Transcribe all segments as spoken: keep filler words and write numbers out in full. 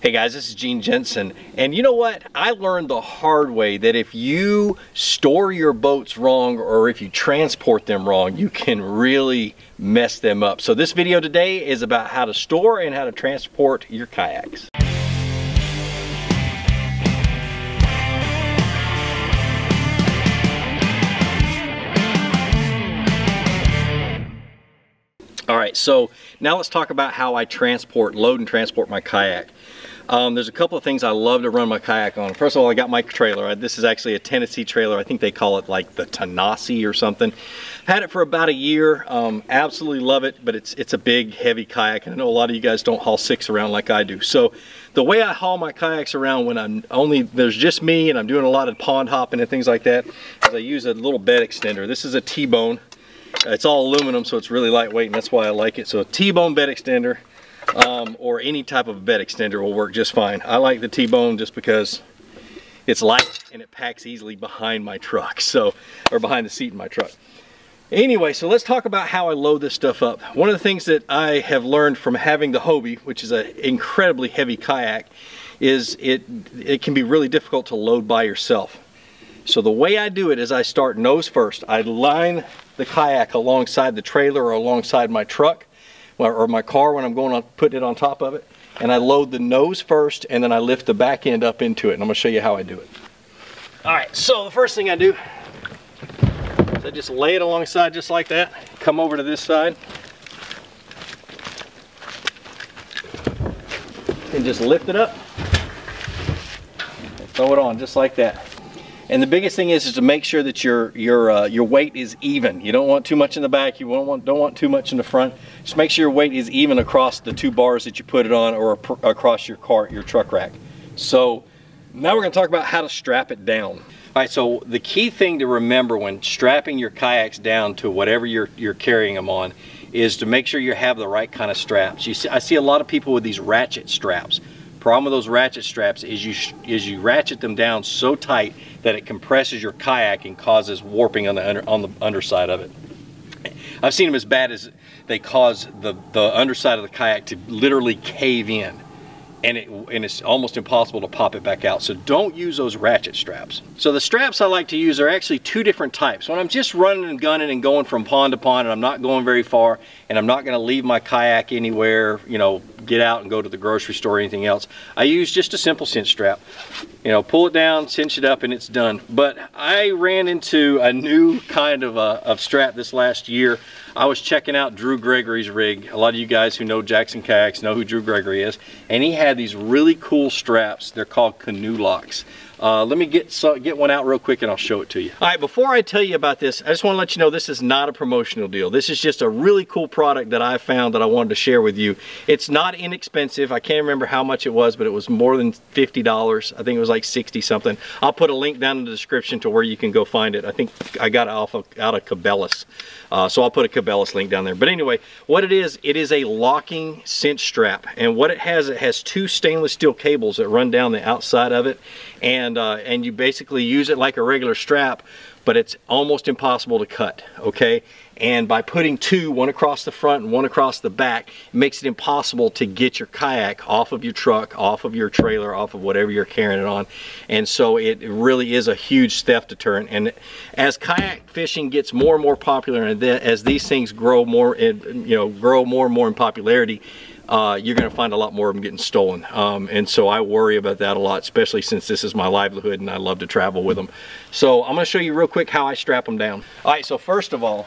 Hey guys, this is Gene Jensen, and you know what? I learned the hard way that if you store your boats wrong or if you transport them wrong, you can really mess them up. So this video today is about how to store and how to transport your kayaks. All right, so now let's talk about how I transport, load and transport my kayak. Um, there's a couple of things I love to run my kayak on. First of all, I got my trailer. This is actually a Tennessee trailer. I think they call it like the Tanasi or something. Had it for about a year. Um, absolutely love it, but it's, it's a big, heavy kayak. And I know a lot of you guys don't haul six around like I do. So the way I haul my kayaks around when I'm only, there's just me and I'm doing a lot of pond hopping and things like that, is I use a little bed extender. This is a T-bone. It's all aluminum, so it's really lightweight, and that's why I like it. So a T-bone bed extender um, or any type of bed extender will work just fine. I like the T-bone just because it's light and it packs easily behind my truck, so or behind the seat in my truck. Anyway, so let's talk about how I load this stuff up. One of the things that I have learned from having the Hobie, which is an incredibly heavy kayak, is it it can be really difficult to load by yourself. So the way I do it is I start nose first. I line the kayak alongside the trailer or alongside my truck or my car when I'm going on putting it on top of it. And I load the nose first and then I lift the back end up into it. And I'm gonna show you how I do it. All right, so the first thing I do is I just lay it alongside just like that. Come over to this side. And just lift it up. And throw it on just like that. And the biggest thing is, is to make sure that your your uh, your weight is even. You don't want too much in the back. You don't want don't want too much in the front. Just make sure your weight is even across the two bars that you put it on, or across your cart, your truck rack. So now we're going to talk about how to strap it down. All right. So the key thing to remember when strapping your kayaks down to whatever you're you're carrying them on is to make sure you have the right kind of straps. You see, I see a lot of people with these ratchet straps. Problem with those ratchet straps is you is you ratchet them down so tight that it compresses your kayak and causes warping on the under, on the underside of it. I've seen them as bad as they cause the the underside of the kayak to literally cave in, and it and it's almost impossible to pop it back out. So don't use those ratchet straps. So the straps I like to use are actually two different types. When I'm just running and gunning and going from pond to pond and I'm not going very far and I'm not going to leave my kayak anywhere, you know, get out and go to the grocery store or anything else, I use just a simple cinch strap. You know, pull it down, cinch it up, and it's done. But I ran into a new kind of, uh, of strap this last year. I was checking out Drew Gregory's rig. A lot of you guys who know Jackson Kayaks know who Drew Gregory is. And he had these really cool straps. They're called KanuLocks. Uh, let me get so, get one out real quick and I'll show it to you. All right, before I tell you about this, I just want to let you know this is not a promotional deal. This is just a really cool product that I found that I wanted to share with you. It's not inexpensive. I can't remember how much it was, but it was more than fifty dollars. I think it was like sixty something. I'll put a link down in the description to where you can go find it. I think I got it off of, out of Cabela's. Uh, so I'll put a Cabela's link down there. But anyway, what it is, it is a locking cinch strap. And what it has, it has two stainless steel cables that run down the outside of it. And And, uh, and you basically use it like a regular strap, but it's almost impossible to cut, okay? And by putting two, one across the front and one across the back, it makes it impossible to get your kayak off of your truck, off of your trailer, off of whatever you're carrying it on. And so it really is a huge theft deterrent. And as kayak fishing gets more and more popular, and as these things grow more, and, you know, grow more and more in popularity, Uh, you're going to find a lot more of them getting stolen. Um, and so I worry about that a lot, especially since this is my livelihood and I love to travel with them. So I'm going to show you real quick how I strap them down. All right, so first of all,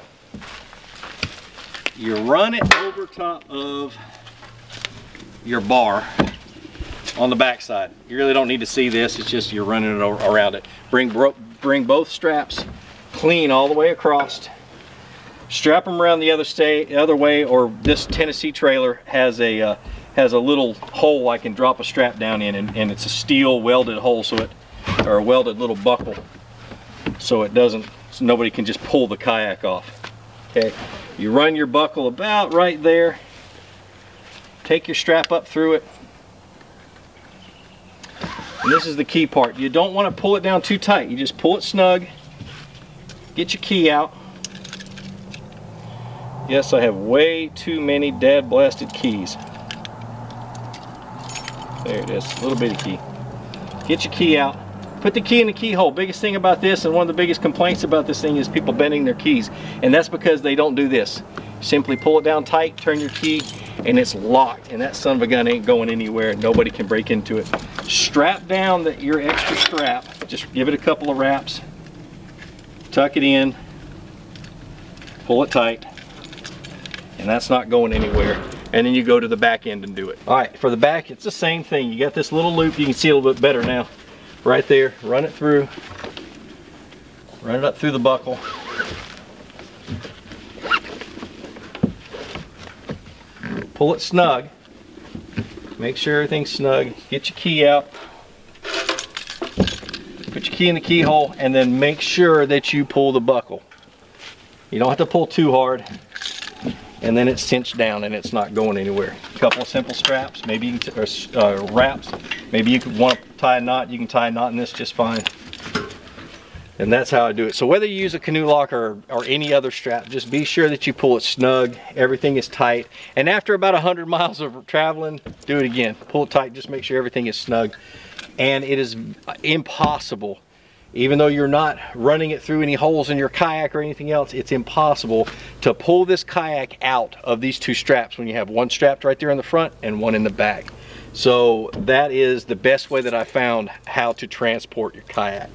you run it over top of your bar on the backside. You really don't need to see this. It's just you're running it over, around it. Bring, bro bring both straps clean all the way across. Strap them around the other, stay, the other way, or this Tennessee trailer has a uh, has a little hole I can drop a strap down in, and, and it's a steel welded hole, so it or a welded little buckle, so it doesn't, so nobody can just pull the kayak off. Okay, you run your buckle about right there. Take your strap up through it. And this is the key part. You don't want to pull it down too tight. You just pull it snug. Get your key out. Yes, I have way too many dad blasted keys. There it is, a little bitty key. Get your key out. Put the key in the keyhole. Biggest thing about this, and one of the biggest complaints about this thing, is people bending their keys. And that's because they don't do this. Simply pull it down tight, turn your key, and it's locked. And that son of a gun ain't going anywhere. Nobody can break into it. Strap down the, your extra strap. Just give it a couple of wraps. Tuck it in. Pull it tight. And that's not going anywhere. And then you go to the back end and do it. All right, for the back, it's the same thing. You got this little loop. You can see a little bit better now. Right there, run it through. Run it up through the buckle. Pull it snug. Make sure everything's snug. Get your key out. Put your key in the keyhole, and then make sure that you pull the buckle. You don't have to pull too hard. And then it's cinched down and it's not going anywhere. A couple of simple straps, maybe you can, or uh, wraps. Maybe you could want to tie a knot. You can tie a knot in this just fine. And that's how I do it. So whether you use a KanuLock or, or any other strap, just be sure that you pull it snug. Everything is tight. And after about a hundred miles of traveling, do it again. Pull it tight, just make sure everything is snug. And it is impossible. Even though you're not running it through any holes in your kayak or anything else, it's impossible to pull this kayak out of these two straps when you have one strapped right there in the front and one in the back. So that is the best way that I found how to transport your kayak.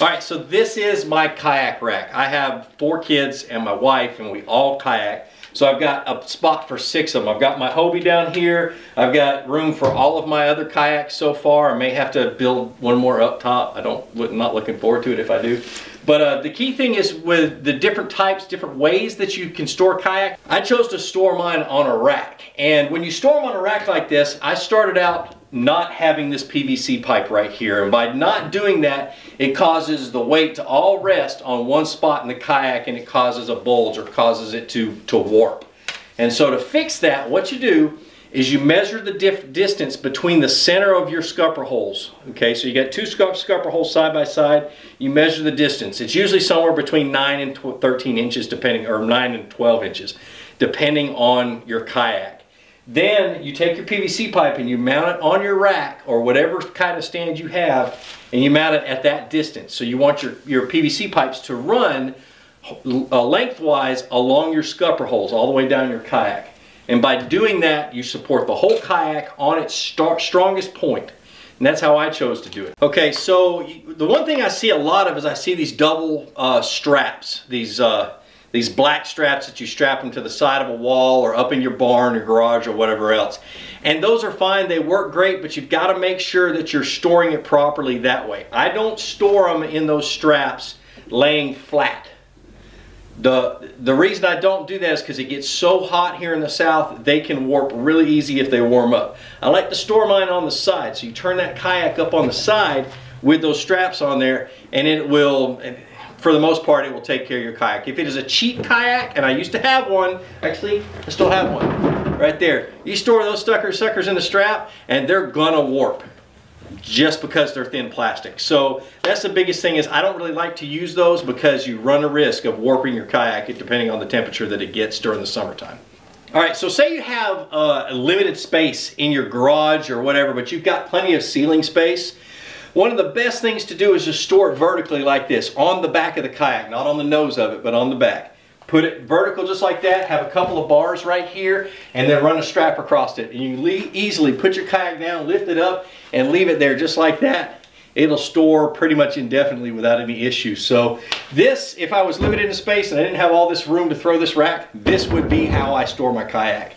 All right, so this is my kayak rack. I have four kids and my wife, and we all kayak. So I've got a spot for six of them. I've got my Hobie down here. I've got room for all of my other kayaks so far. I may have to build one more up top. I don't, not looking forward to it if I do. But uh, the key thing is with the different types, different ways that you can store kayak, I chose to store mine on a rack. And when you store them on a rack like this, I started out not having this P V C pipe right here. And by not doing that, it causes the weight to all rest on one spot in the kayak, and it causes a bulge or causes it to, to warp. And so to fix that, what you do is you measure the diff distance between the center of your scupper holes. Okay, so you got two scup scupper holes side by side. You measure the distance. It's usually somewhere between nine and thirteen inches depending, or nine and twelve inches depending on your kayak. Then you take your P V C pipe and you mount it on your rack or whatever kind of stand you have, and you mount it at that distance. So you want your, your P V C pipes to run lengthwise along your scupper holes all the way down your kayak. And by doing that, you support the whole kayak on its star strongest point. And that's how I chose to do it. Okay, so you, the one thing I see a lot of is I see these double uh, straps, these uh, These black straps that you strap them to the side of a wall or up in your barn or garage or whatever else. And those are fine, they work great, but you've got to make sure that you're storing it properly that way. I don't store them in those straps laying flat. The, the reason I don't do that is because it gets so hot here in the south, they can warp really easy if they warm up. I like to store mine on the side. So you turn that kayak up on the side with those straps on there, and it will... for the most part, it will take care of your kayak. If it is a cheap kayak, and I used to have one, actually, I still have one, right there. You store those suckers in the strap, and they're gonna warp just because they're thin plastic. So that's the biggest thing, is I don't really like to use those because you run a risk of warping your kayak depending on the temperature that it gets during the summertime. All right, so say you have a limited space in your garage or whatever, but you've got plenty of ceiling space. One of the best things to do is just store it vertically like this, on the back of the kayak, not on the nose of it, but on the back. Put it vertical just like that, have a couple of bars right here, and then run a strap across it. And you can easily put your kayak down, lift it up, and leave it there just like that. It'll store pretty much indefinitely without any issue. So this, if I was limited in space and I didn't have all this room to throw this rack, this would be how I store my kayak.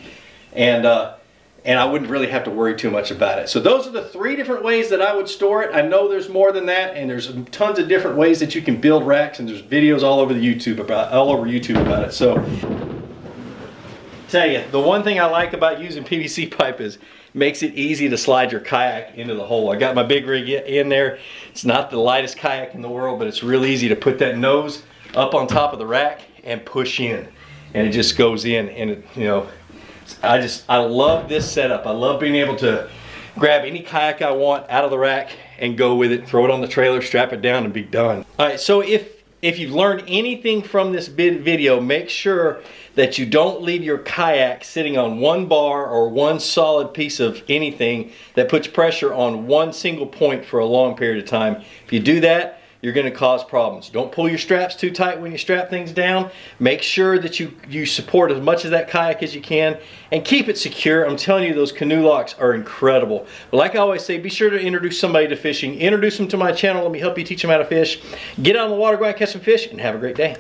And, uh, And I wouldn't really have to worry too much about it. So those are the three different ways that I would store it. I know there's more than that, and there's tons of different ways that you can build racks, and there's videos all over the YouTube about all over YouTube about it. So tell you, the one thing I like about using P V C pipe is it makes it easy to slide your kayak into the hole. I got my big rig in there. It's not the lightest kayak in the world, but it's real easy to put that nose up on top of the rack and push in, and it just goes in, and it, you know. I just, I love this setup. I love being able to grab any kayak I want out of the rack and go with it, throw it on the trailer, strap it down, and be done. All right, so if if you've learned anything from this video, make sure that you don't leave your kayak sitting on one bar or one solid piece of anything that puts pressure on one single point for a long period of time. If you do that, you're going to cause problems. Don't pull your straps too tight when you strap things down. Make sure that you, you support as much of that kayak as you can and keep it secure. I'm telling you, those KanuLocks are incredible. But like I always say, be sure to introduce somebody to fishing. Introduce them to my channel. Let me help you teach them how to fish. Get out on the water, go out and catch some fish, and have a great day.